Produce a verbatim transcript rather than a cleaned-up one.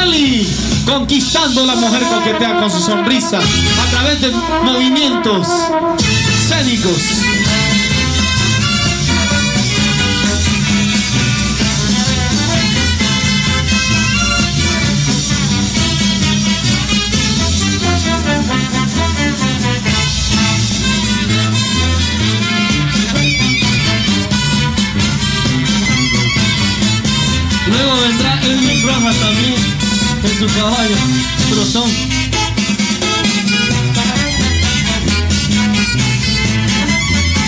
Meli, conquistando a la mujer coquetea con su sonrisa a través de movimientos escénicos. Luego vendrá el Mick Rojas también en su caballo trotón.